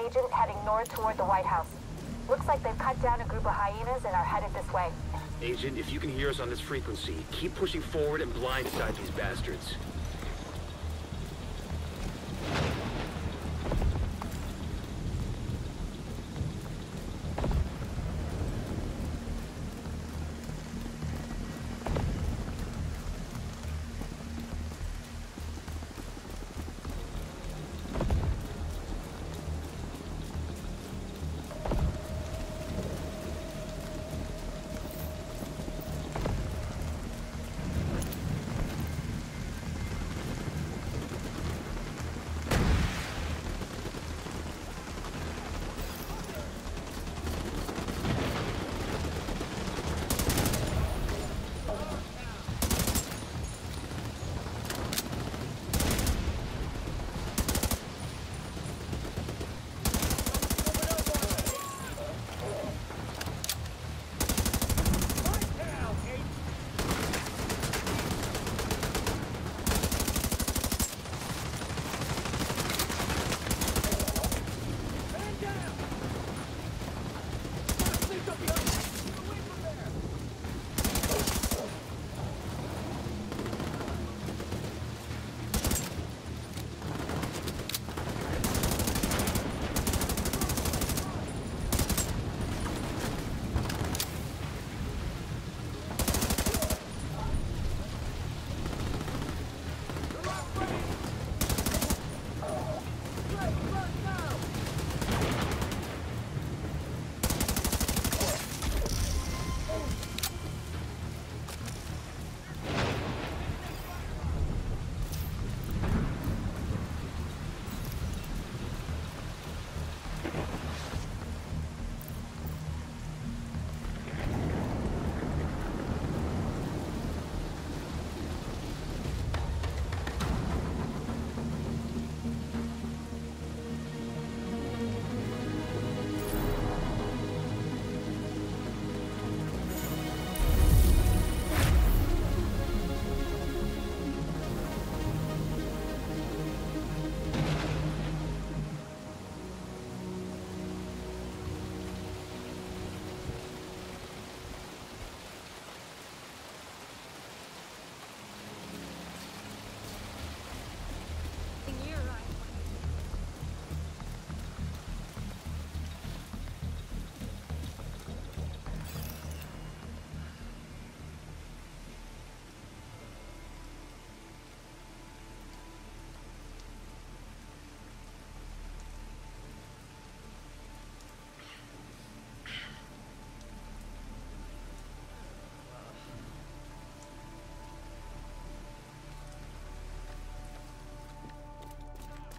agent heading north toward the White House. Looks like they've cut down a group of hyenas and are headed this way. Agent, if you can hear us on this frequency, keep pushing forward and blindside these bastards.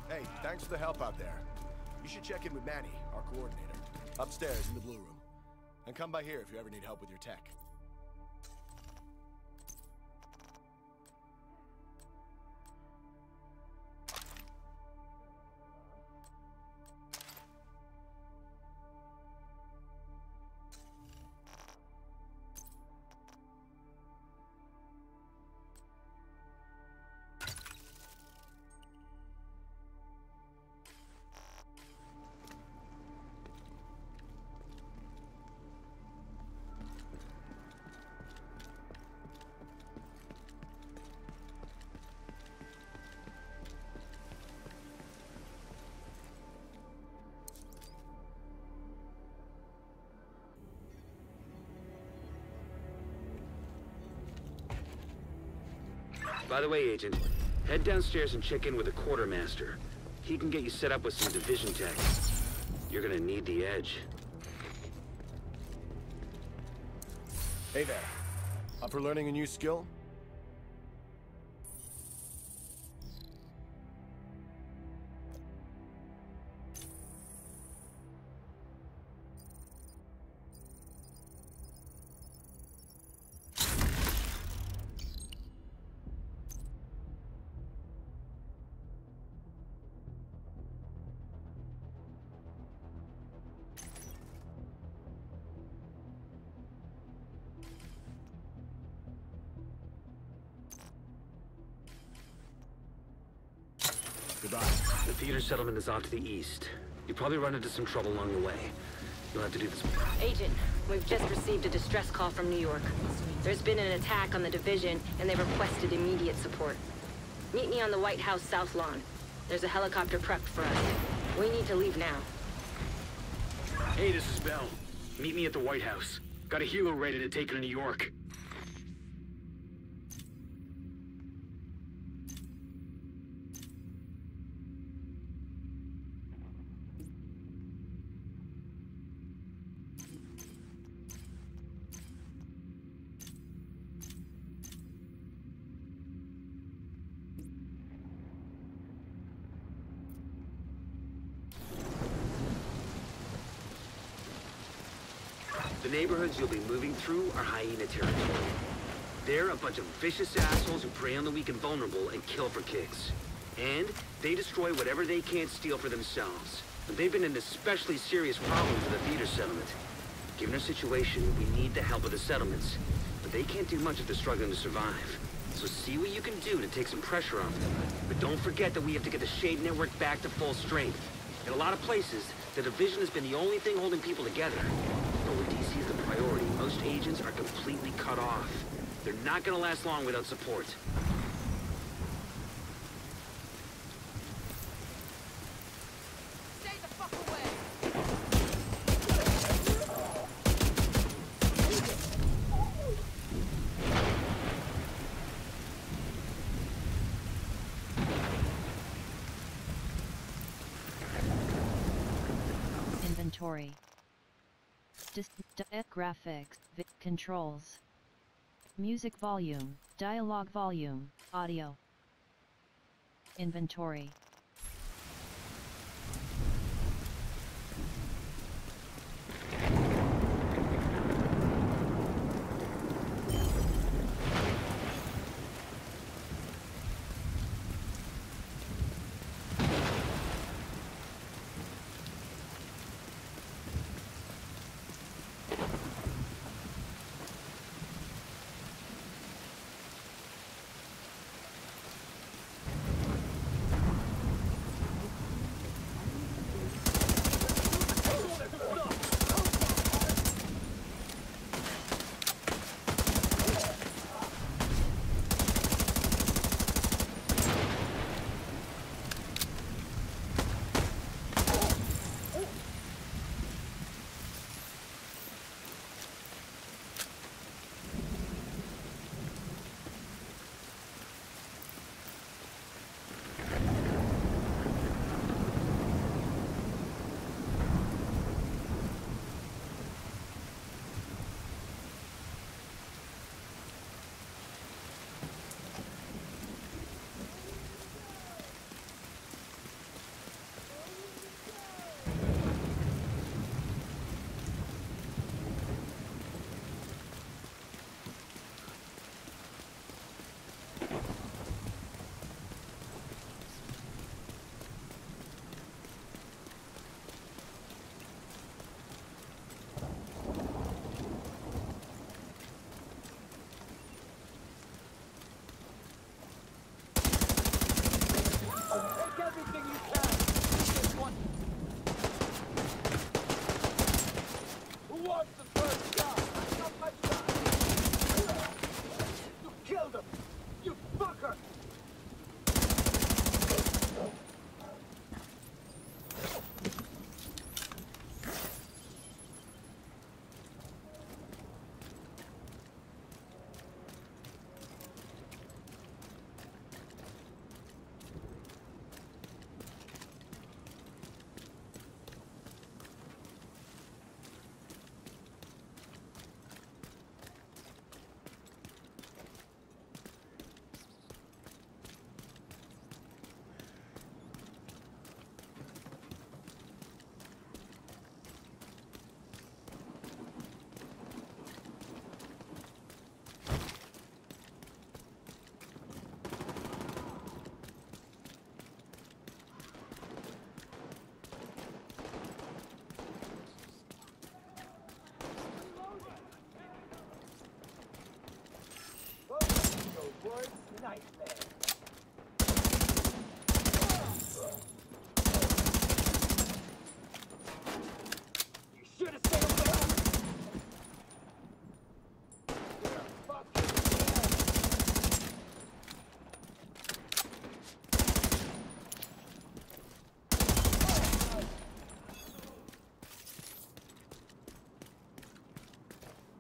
Hey, thanks for the help out there. You should check in with Manny, our coordinator, upstairs in the blue room. And come by here if you ever need help with your tech. By the way, Agent, head downstairs and check in with the Quartermaster. He can get you set up with some division tech. You're gonna need the edge. Hey there. Up for learning a new skill? Goodbye. The theater settlement is off to the east. You probably run into some trouble along the way. You'll have to do this. Agent, we've just received a distress call from New York. There's been an attack on the division, and they requested immediate support. Meet me on the White House South Lawn. There's a helicopter prepped for us. We need to leave now. Hey, this is Bell. Meet me at the White House. Got a helo ready to take her to New York. The neighborhoods you'll be moving through are hyena territory. They're a bunch of vicious assholes who prey on the weak and vulnerable and kill for kicks. And they destroy whatever they can't steal for themselves. But they've been an especially serious problem for the theater settlement. Given our situation, we need the help of the settlements. But they can't do much if they're struggling to survive. So see what you can do to take some pressure off them. But don't forget that we have to get the Shade Network back to full strength. In a lot of places, the division has been the only thing holding people together. DC is the priority. Most agents are completely cut off. They're not gonna last long without support. Stay the fuck away. Inventory. Graphics, controls, music volume, dialogue volume, audio, inventory.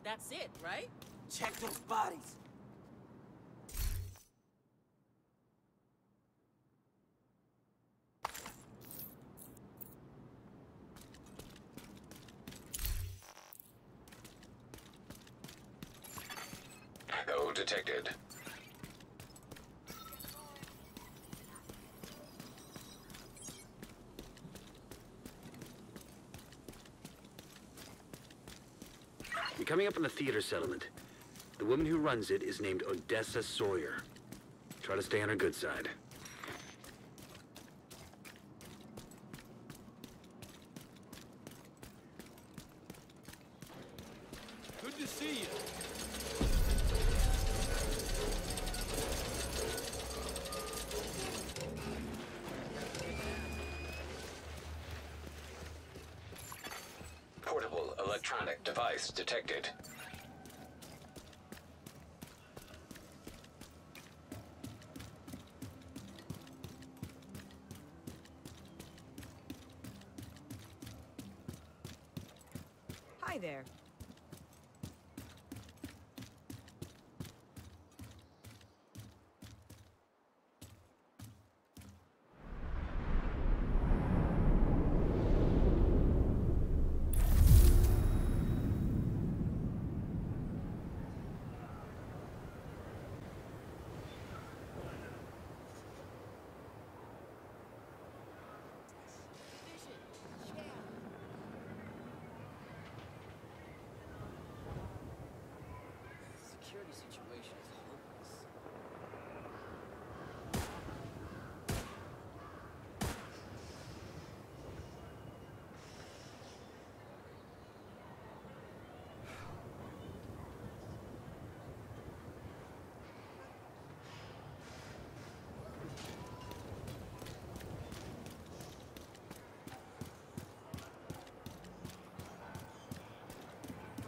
That's it, right? Check those bodies! No detected. Coming up on the theater settlement. The woman who runs it is named Odessa Sawyer. Try to stay on her good side. Good to see you. Electronic device detected. Hi there.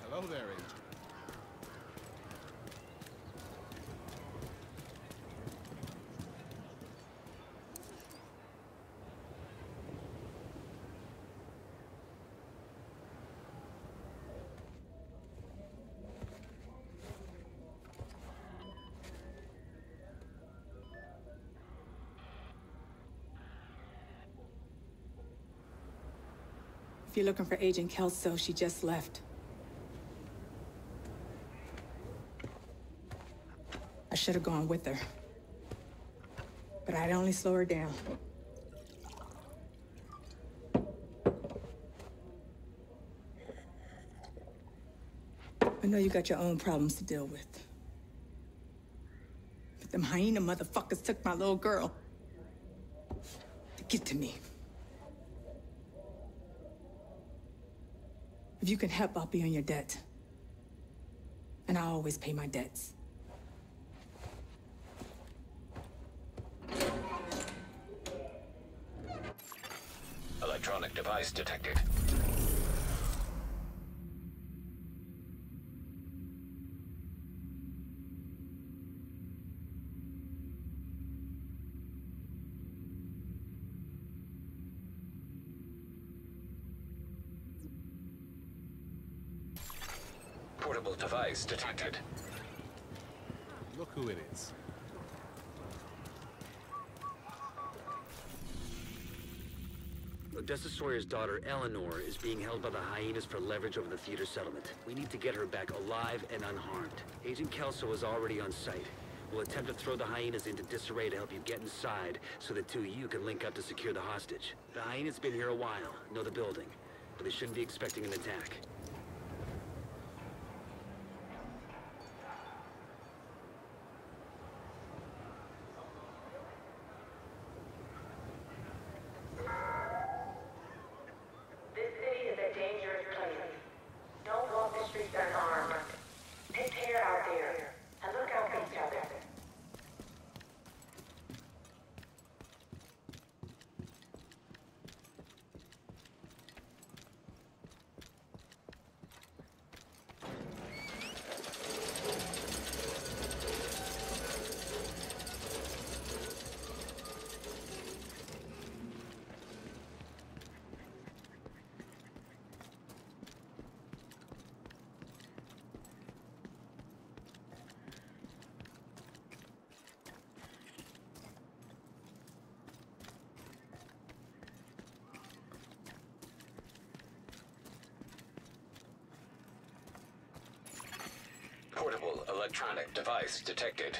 Hello there, Agent. If you're looking for Agent Kelso, she just left. I should have gone with her, but I'd only slow her down. I know you got your own problems to deal with, but them hyena motherfuckers took my little girl to get to me. If you can help, I'll be on your debt. And I always pay my debts. Electronic device detected. Portable device detected. Look who it is. Odessa Sawyer's daughter, Eleanor, is being held by the hyenas for leverage over the theater settlement. We need to get her back alive and unharmed. Agent Kelso is already on site. We'll attempt to throw the hyenas into disarray to help you get inside so the two of you can link up to secure the hostage. The hyenas been here a while, know the building, but they shouldn't be expecting an attack. electronic device detected.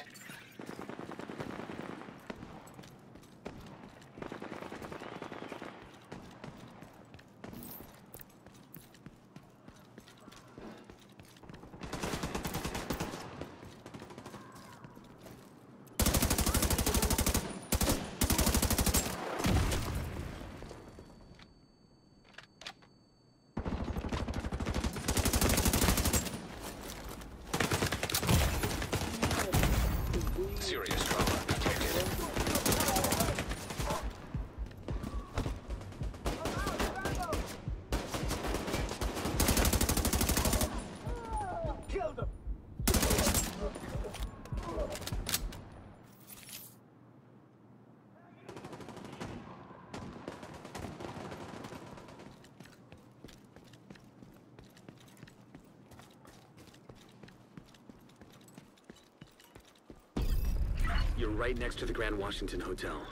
You're right next to the Grand Washington Hotel.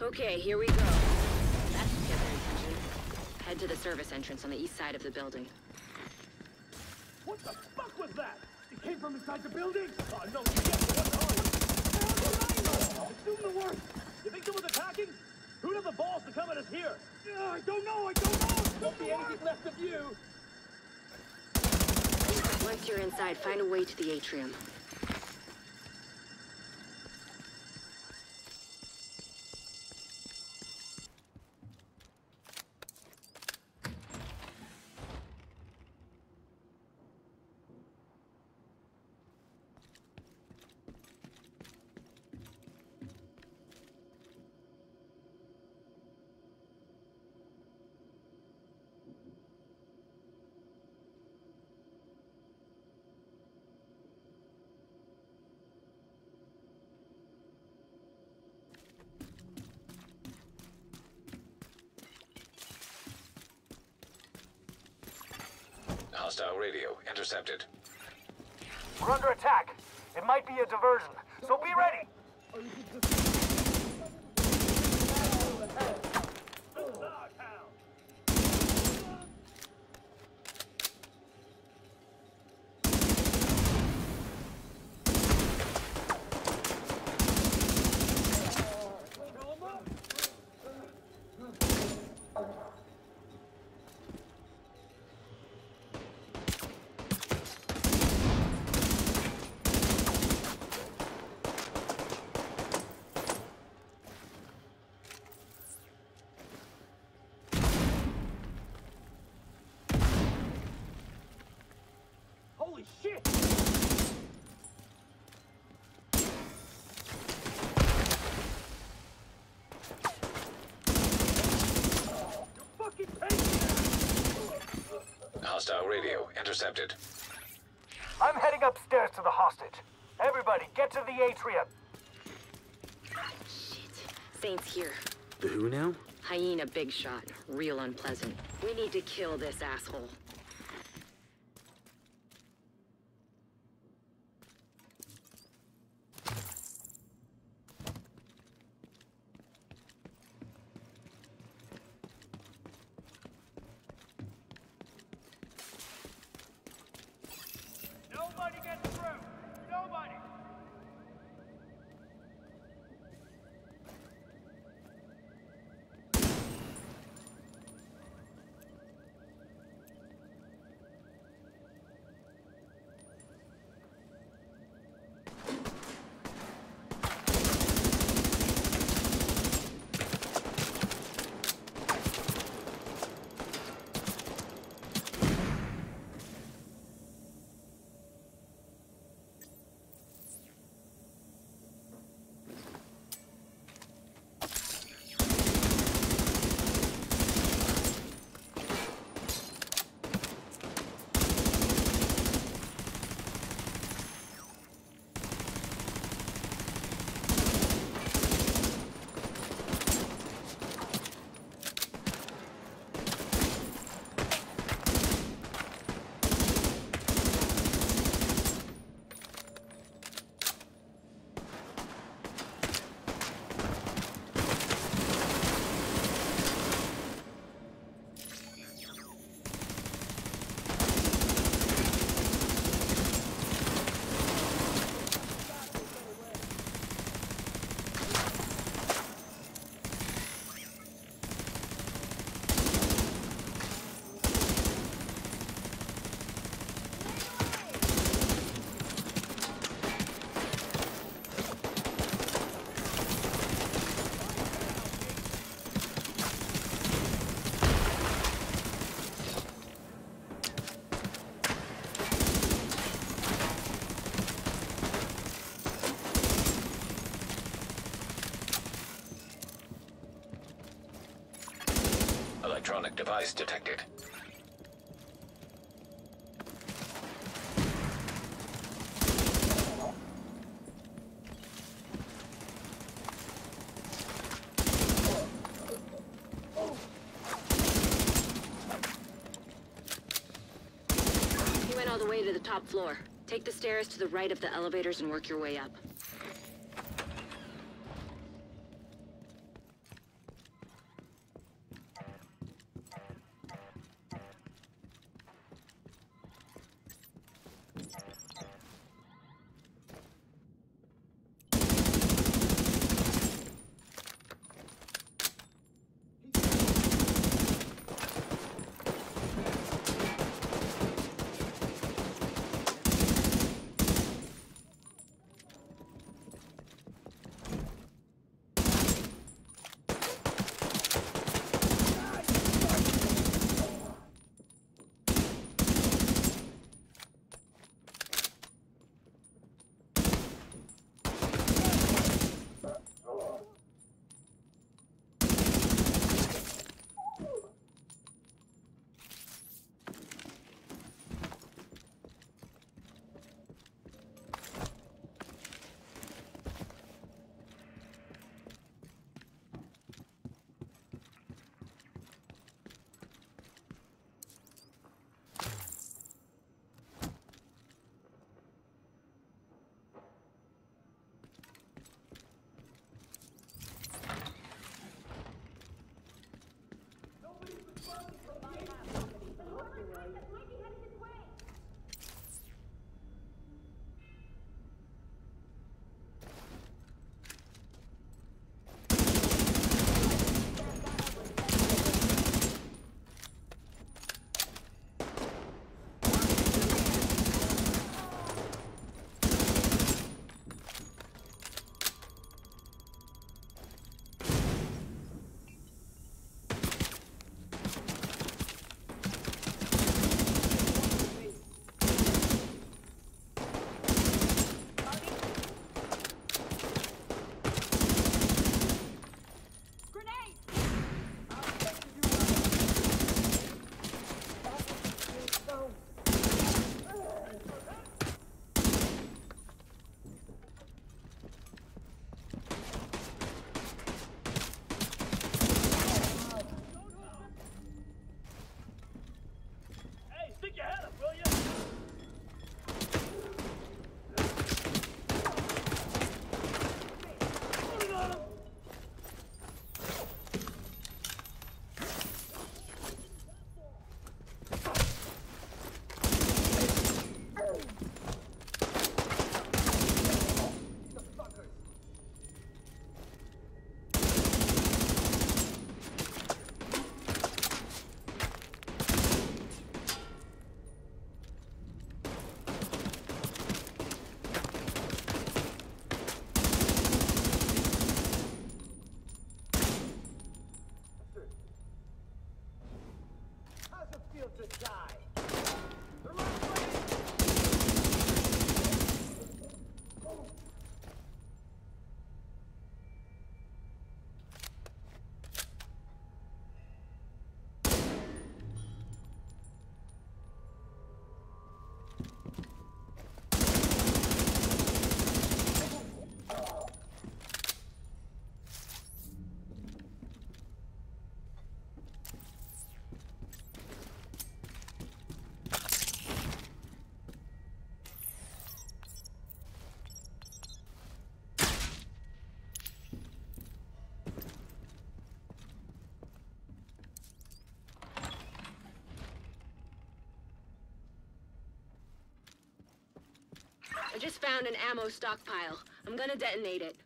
Okay, here we go. That should get their attention. Head to the service entrance on the east side of the building. What the fuck was that? It came from inside the building? Oh, no, you get it. What the hell? Assume the worst. You think someone's attacking? Who'd have the balls to come at us here? I don't know, I don't know. Don't be anything left of you. Once you're inside, find a way to the atrium. Hostile radio intercepted. We're under attack. It might be a diversion, so be ready. Hostile radio intercepted. I'm heading upstairs to the hostage. Everybody, get to the atrium. Shit. Saint's here. The who now? Hyena big shot. Real unpleasant. We need to kill this asshole. Device detected. Top floor. Take the stairs to the right of the elevators and work your way up. I just found an ammo stockpile. I'm gonna detonate it.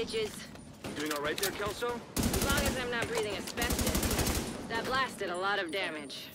bitches. Doing all right there, Kelso? As long as I'm not breathing asbestos. That blast did a lot of damage.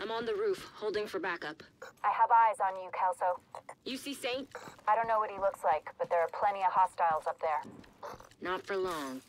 I'm on the roof, holding for backup. I have eyes on you, Kelso. You see Saint? I don't know what he looks like, but there are plenty of hostiles up there. Not for long.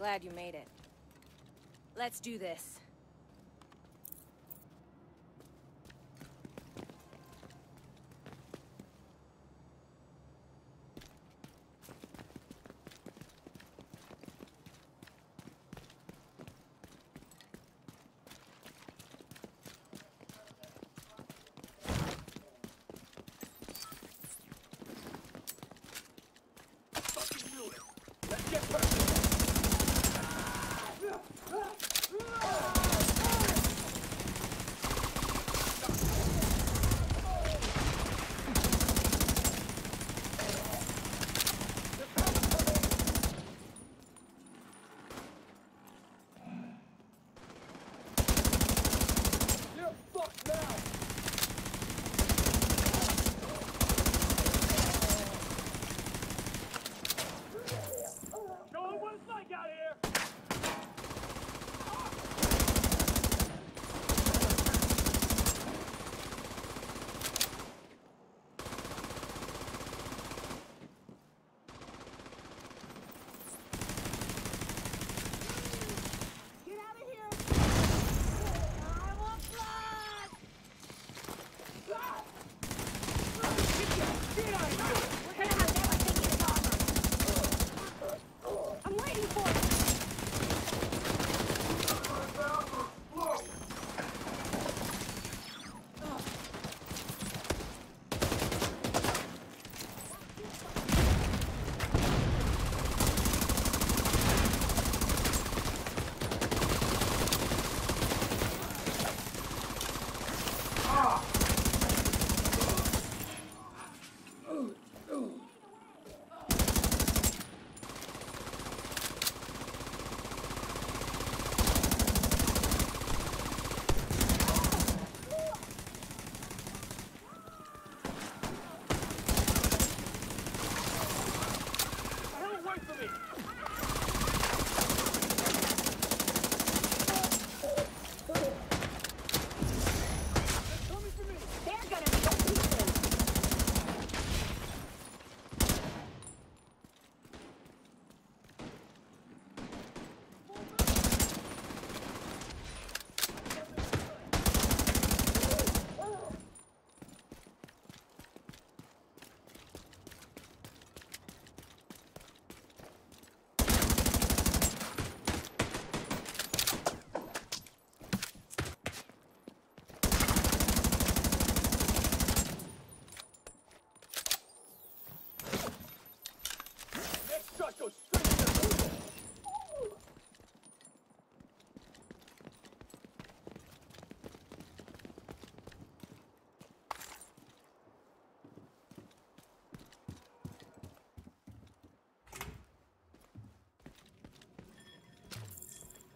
Glad you made it. Let's do this.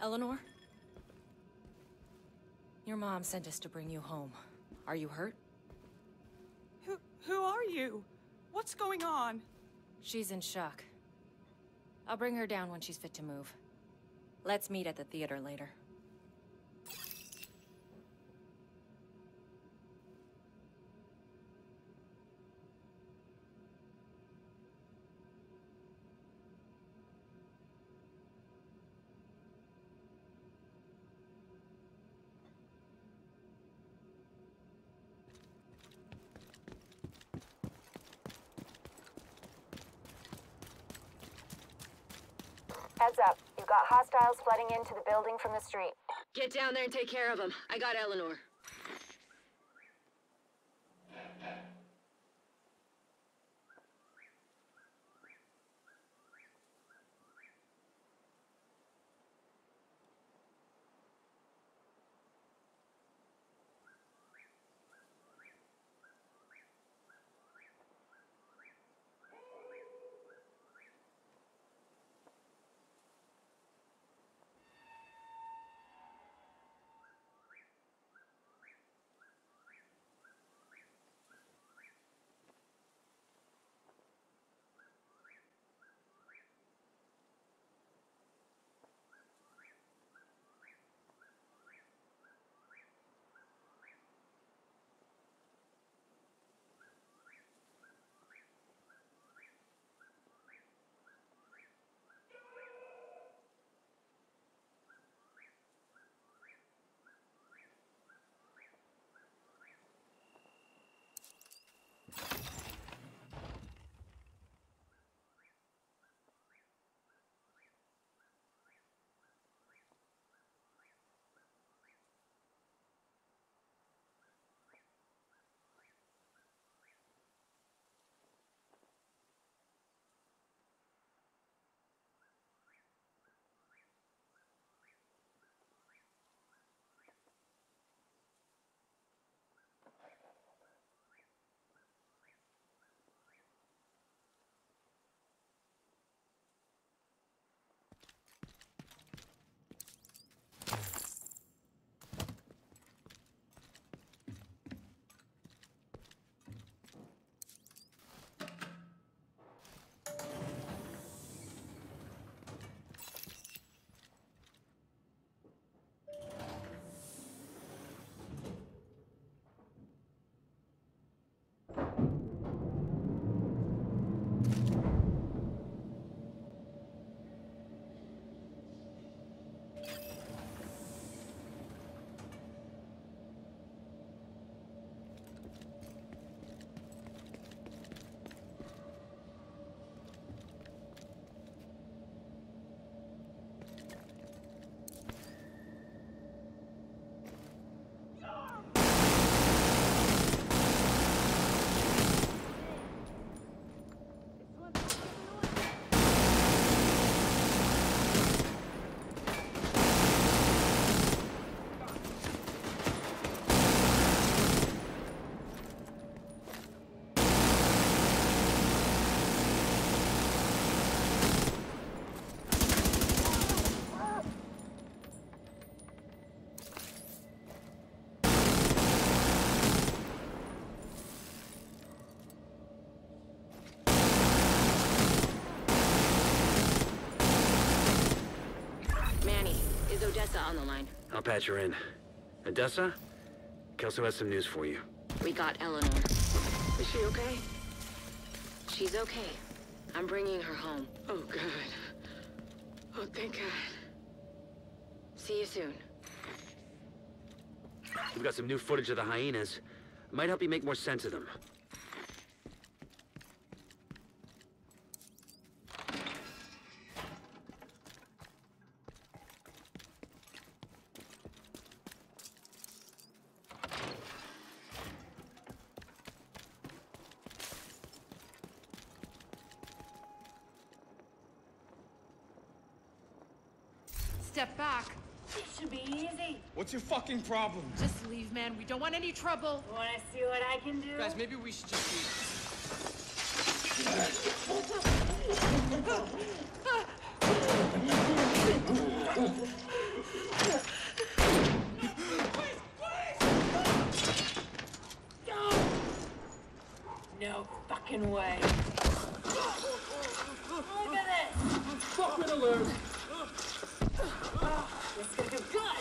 Eleanor? Your mom sent us to bring you home. Are you hurt? Who are you? What's going on? She's in shock. I'll bring her down when she's fit to move. Let's meet at the theater later. Heads up. You've got hostiles flooding into the building from the street. Get down there and take care of them. I got Eleanor. on the line. I'll patch her in. Odessa? Kelso has some news for you. We got Eleanor. Is she okay? She's okay. I'm bringing her home. Oh, God. Oh, thank God. See you soon. We've got some new footage of the hyenas. It might help you make more sense of them. Step back. It should be easy. What's your fucking problem? Just leave, man. We don't want any trouble. Want to see what I can do? Guys, maybe we should just leave. No, please, please! No fucking way. Look at this! Fucking alert! This is gonna do good!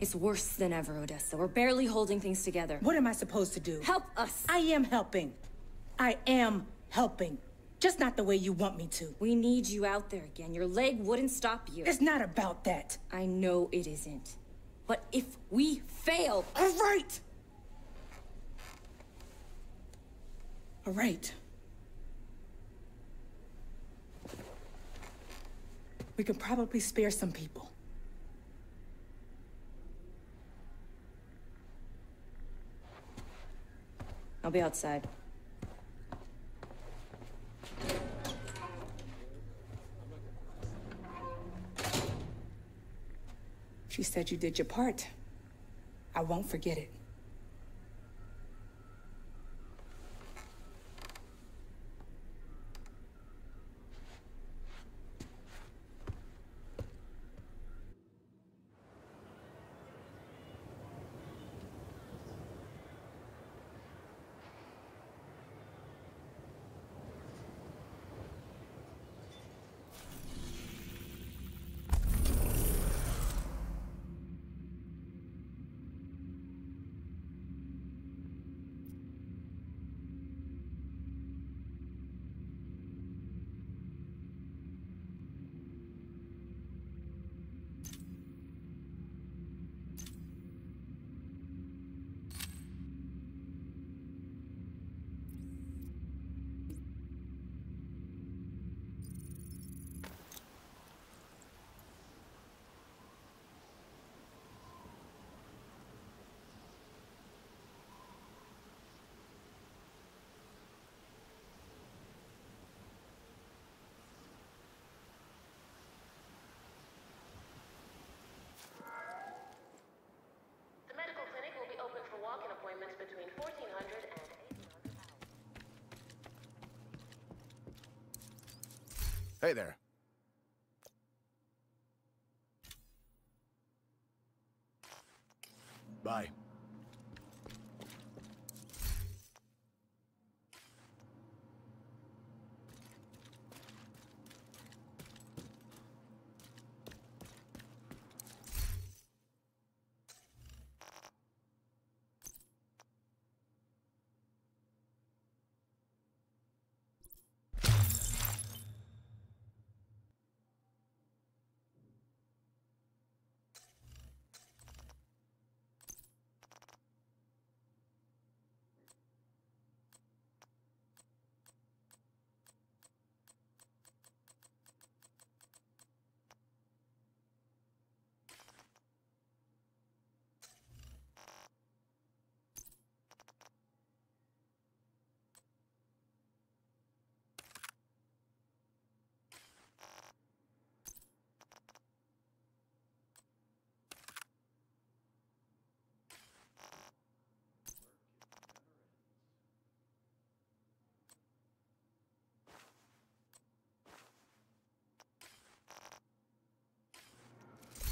It's worse than ever, Odessa. We're barely holding things together. What am I supposed to do? Help us! I am helping. I am helping. Just not the way you want me to. We need you out there again. Your leg wouldn't stop you. It's not about that. I know it isn't. But if we fail... All right! All right. We could probably spare some people. I'll be outside. She said you did your part. I won't forget it. Hey there. Bye.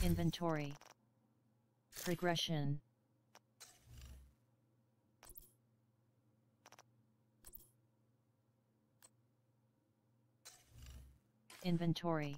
Inventory. Progression. Inventory.